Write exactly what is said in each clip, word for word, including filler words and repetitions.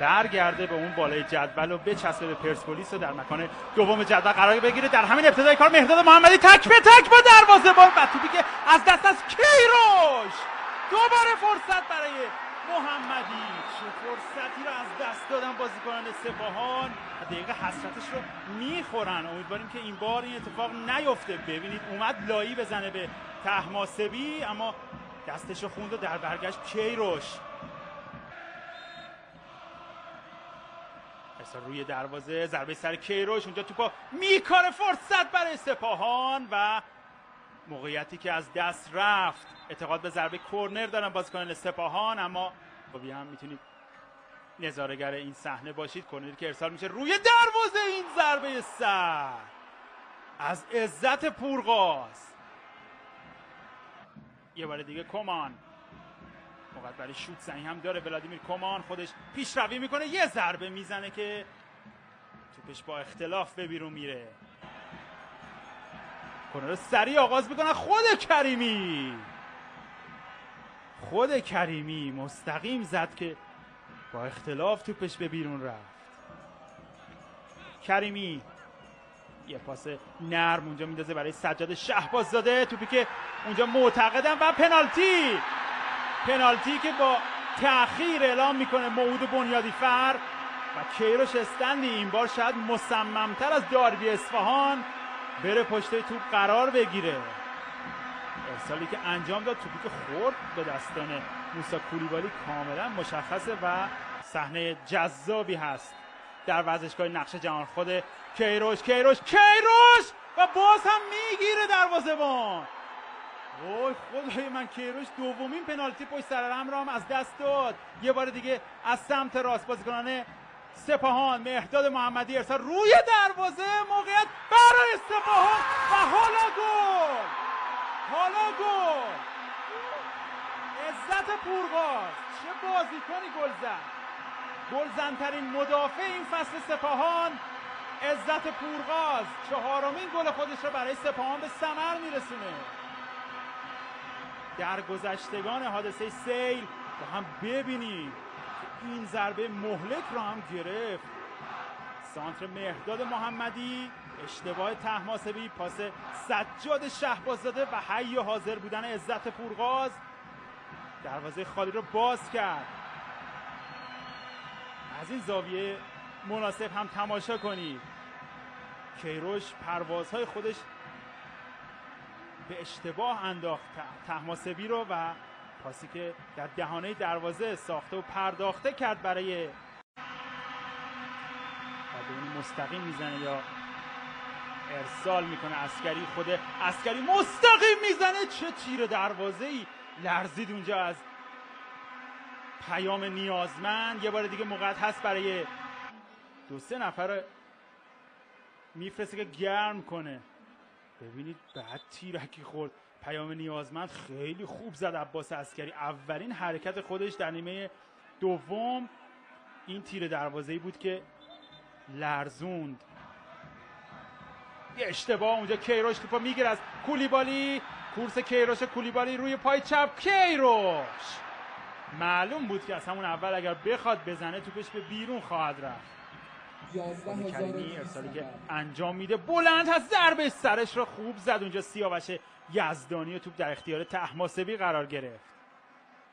برگرده به اون بالای جدول و بچسبه به پرسپولیس و در مکان دوم جدول قرار بگیره. در همین ابتدای کار مهرداد محمدی تک به تک با دروازه‌بان و توپی که از دست از کیروش، دوباره فرصت برای محمدی. چه فرصتی رو از دست دادن بازیکنان سپاهان، دقیقه حسرتش رو میخورن. امیدواریم که این بار این اتفاق نیفته. ببینید اومد لایی بزنه به طهماسبی اما دستش رو خوند و در برگشت کیروش روی دروازه، ضربه سر کیروش، اونجا توپا میکاره، فرصت برای سپاهان و موقعیتی که از دست رفت. اعتقاد به ضربه کورنر دارن بازیکنان سپاهان اما خب هم میتونید نظاره‌گر این صحنه باشید. کورنری که ارسال میشه روی دروازه، این ضربه سر از عزت پورقاز. یه بار دیگه کومان موقعیت برای شوت زنی هم داره. ولادیمیر کومان خودش پیشروی میکنه، یه ضربه میزنه که توپش با اختلاف به بیرون میره. کورنر سریع آغاز میکنن، خود کریمی خود کریمی مستقیم زد که با اختلاف توپش به بیرون رفت. کریمی یه پاس نرم اونجا میندازه برای سجاد شهباززاده، توپی که اونجا معتقدن و پنالتی پنالتی که با تأخیر اعلام میکنه موعود بنیادی فر و کیروش استندی این بار شاید مصممتر از داربی اصفهان بره پشت توپ قرار بگیره. ارسالی که انجام داد توپی که خورد به دستان موسی کولیبالی کاملا مشخصه و صحنه جذابی هست در ورزشگاه نقش جهان. خود کیروش کیروش کیروش و باز هم میگیره دروازه‌بان. وای خدای من، کیروش دومین پنالتی پشت سر هم را هم از دست داد. یه بار دیگه از سمت راست بازیکنان سپاهان، مهرداد محمدی ارسال روی دروازه، موقعیت برای سپاهان و حالا گل حالا گل عزت پورقاز. چه بازیکنی گلزن گلزنترین مدافع این فصل سپاهان عزت پورقاز چهارمین گل خودش را برای سپاهان به ثمر میرسونه. در گذشتگان حادثه سیل با هم ببینید که این ضربه مهلک را هم گرفت. سانتر مهرداد محمدی، اشتباه طهماسبی، پاس سجاد شهباززاده و حی و حاضر بودن عزت پورقاز دروازه خالی رو باز کرد. از این زاویه مناسب هم تماشا کنید. کیروش پروازهای خودش به اشتباه انداخت طهماسبی رو و پاسی که در دهانه دروازه ساخته و پرداخته کرد برای بدون مستقیم میزنه یا ارسال میکنه عسکری. خود عسکری مستقیم میزنه، چه تیر دروازه‌ای لرزید اونجا از پیام نیازمند. یه بار دیگه موقعیت هست برای دو سه نفر میفرسته که گرم کنه. ببینید بعد تیرکی خورد. پیام نیازمند خیلی خوب زد عباس عسکری، اولین حرکت خودش در نیمه دوم. این تیر دروازه‌ای بود که لرزوند. یه اشتباه اونجا کیروش توپو میگیره از کولیبالی، کورس کیروش کولیبالی روی پای چپ. کیروش معلوم بود که از همون اول اگر بخواد بزنه توپش به بیرون خواهد رفت. کریمی ارسالی که انجام میده بلند هست، ضربه سرش را خوب زد اونجا سیاوش یزدانی و توپ در اختیار طهماسبی قرار گرفت.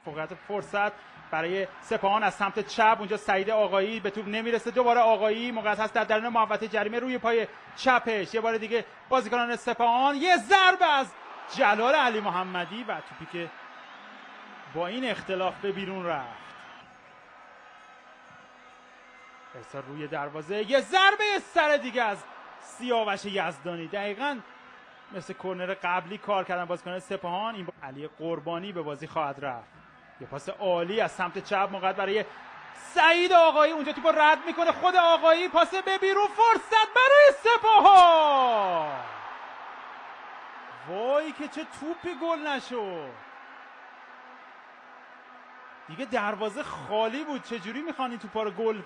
فوقیت فرصت برای سپاهان از سمت چپ، اونجا سعید آقایی به توپ نمیرسه. دوباره آقایی موقعیت هست در درون محوطه جریمه روی پای چپش. یه بار دیگه بازیکنان سپاهان، یه ضربه از جلال علی محمدی و توپی که با این اختلاف به بیرون رفت. ارسال روی دروازه، یه ضربه سر دیگه از سیاوش یزدانی. دقیقاً مثل کورنر قبلی کار کردن بازیکن سپاهان. این با علی قربانی به بازی خواهد رفت. یه پاس عالی از سمت چپ، موقعیت برای سعید آقایی، اونجا توپو رد میکنه خود آقایی، پاس به بیرون، فرصت برای سپاهان. وای که چه توپی گل نشد دیگه، دروازه خالی بود. چجوری میخوان این توپا رو گل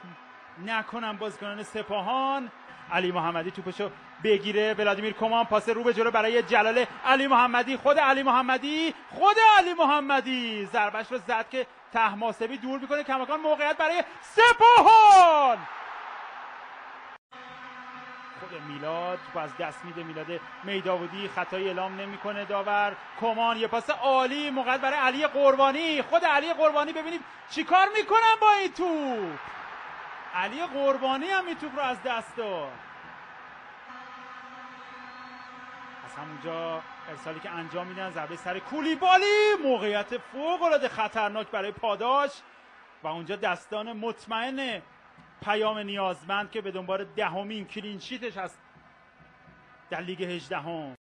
نکنن بازیکنان سپاهان؟ علی محمدی توپشو بگیره، ولادیمیر کومان پاس رو به جلو برای جلال علی محمدی، خود علی محمدی خود علی محمدی ضربش رو زد که طهماسبی دور میکنه کماکان موقعیت برای سپاهان. خود میلاد باز دست میده، میلاد میداودی خطایی اعلام نمیکنه داور. کمان یه پاس عالی موقعیت برای علی قربانی، خود علی قربانی ببینیم چیکار میکنن با این توپ. علی قربانی هم این توپ رو از دست داد. از همونجا ارسالی که انجام میدن، ضربه سر کولیبالی، موقعیت فوق العاده خطرناک برای پاداش و اونجا دستان مطمئن پیام نیازمند که به دنبال دهمین کلین شیتش هست در لیگ هجدهم.